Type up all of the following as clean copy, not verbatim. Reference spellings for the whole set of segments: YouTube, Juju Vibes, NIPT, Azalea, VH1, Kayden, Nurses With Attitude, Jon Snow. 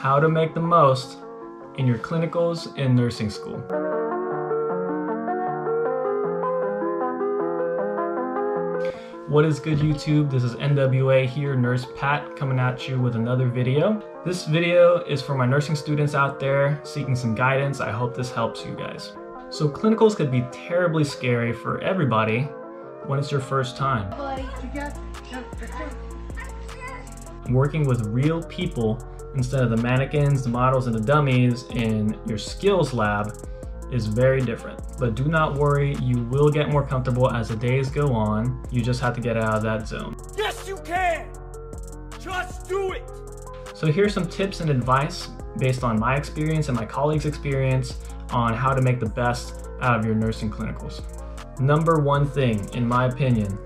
how to make the most in your clinicals in nursing school. What is good, YouTube? This is NWA here, Nurse Pat, coming at you with another video. This video is for my nursing students out there seeking some guidance. I hope this helps you guys. So clinicals could be terribly scary for everybody when it's your first time. Working with real people instead of the mannequins, the models, and the dummies in your skills lab is very different. But do not worry, you will get more comfortable as the days go on. You just have to get out of that zone. Yes, you can! Just do it! So here's some tips and advice based on my experience and my colleagues' experience on how to make the best out of your nursing clinicals. Number one thing, in my opinion,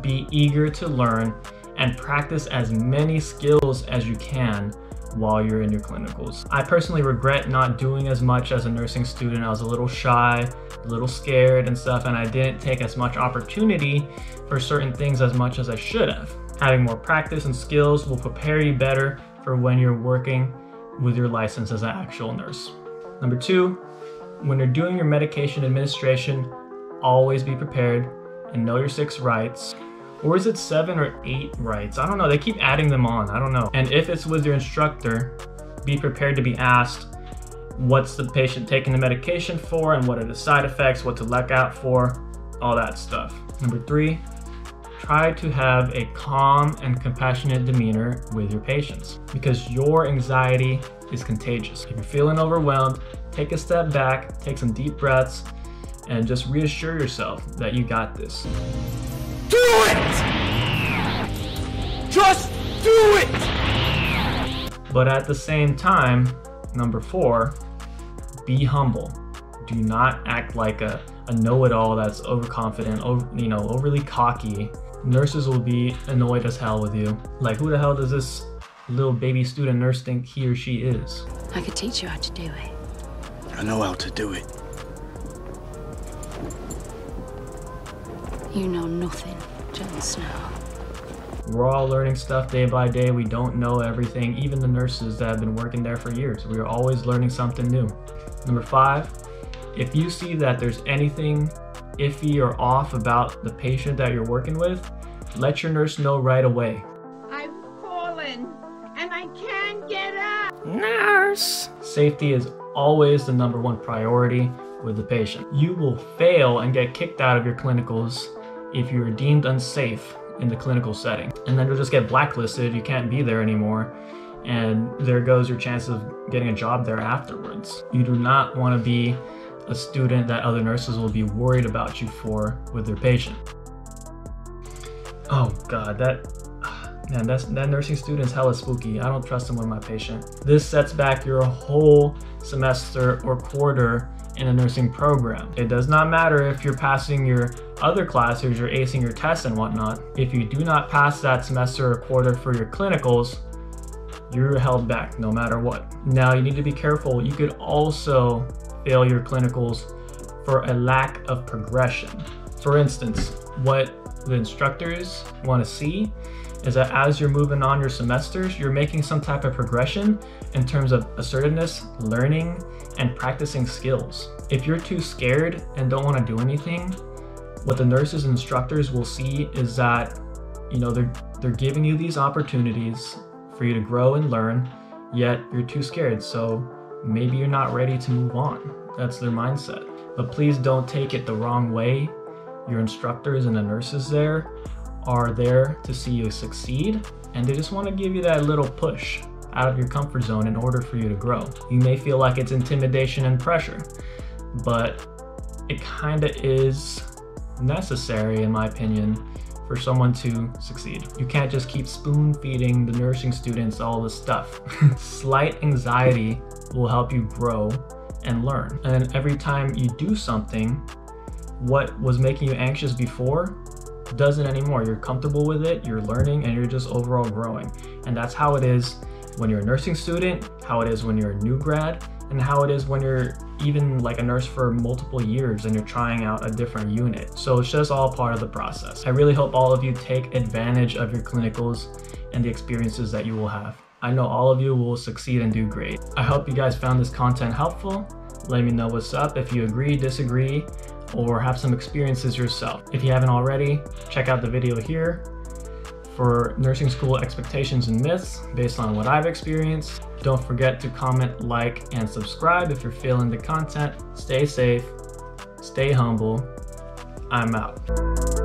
be eager to learn and practice as many skills as you can while you're in your clinicals. I personally regret not doing as much as a nursing student. I was a little shy, a little scared and stuff, and I didn't take as much opportunity for certain things as much as I should have. Having more practice and skills will prepare you better for when you're working with your license as an actual nurse. Number two, when you're doing your medication administration, always be prepared and know your 6 rights. Or is it 7 or 8 rights? I don't know, they keep adding them on, I don't know. And if it's with your instructor, be prepared to be asked what's the patient taking the medication for and what are the side effects, what to look out for, all that stuff. Number three, try to have a calm and compassionate demeanor with your patients because your anxiety is contagious. If you're feeling overwhelmed, take a step back, take some deep breaths, and just reassure yourself that you got this. Do it! Just do it! But at the same time, number four, be humble. Do not act like a know-it-all that's overconfident, overly cocky. Nurses will be annoyed as hell with you. Like, who the hell does this little baby student nurse think he or she is? I could teach you how to do it. I know how to do it. You know nothing, Jon Snow. We're all learning stuff day by day. We don't know everything, even the nurses that have been working there for years. We are always learning something new. Number five, if you see that there's anything iffy or off about the patient that you're working with, let your nurse know right away. I've fallen and I can't get up. Nurse! Safety is always the number 1 priority with the patient. You will fail and get kicked out of your clinicals if you're deemed unsafe in the clinical setting. And then you'll just get blacklisted, you can't be there anymore, and there goes your chance of getting a job there afterwards. You do not want to be a student that other nurses will be worried about you for with their patient. Oh God, that nursing student's hella spooky. I don't trust them with my patient. This sets back your whole semester or quarter in a nursing program. It does not matter if you're passing your other classes, you're acing your tests and whatnot. If you do not pass that semester or quarter for your clinicals, you're held back no matter what. Now you need to be careful. You could also fail your clinicals for a lack of progression. For instance, what the instructors want to see is that as you're moving on your semesters, you're making some type of progression in terms of assertiveness, learning, and practicing skills. If you're too scared and don't want to do anything, what the nurses and instructors will see is that, you know, they're giving you these opportunities for you to grow and learn, yet you're too scared, so maybe you're not ready to move on. That's their mindset. But please don't take it the wrong way. Your instructors and the nurses there are there to see you succeed, and they just want to give you that little push out of your comfort zone in order for you to grow. You may feel like it's intimidation and pressure, but it kind of is necessary, in my opinion, for someone to succeed. You can't just keep spoon feeding the nursing students all this stuff. Slight anxiety will help you grow and learn. And every time you do something, what was making you anxious before doesn't anymore. You're comfortable with it, you're learning, and you're just overall growing. And that's how it is when you're a nursing student, how it is when you're a new grad, and how it is when you're even like a nurse for multiple years and you're trying out a different unit. So it's just all part of the process. I really hope all of you take advantage of your clinicals and the experiences that you will have. I know all of you will succeed and do great. I hope you guys found this content helpful. Let me know what's up if you agree, disagree, or have some experiences yourself. If you haven't already, check out the video here for nursing school expectations and myths based on what I've experienced. Don't forget to comment, like, and subscribe if you're feeling the content. Stay safe, stay humble. I'm out.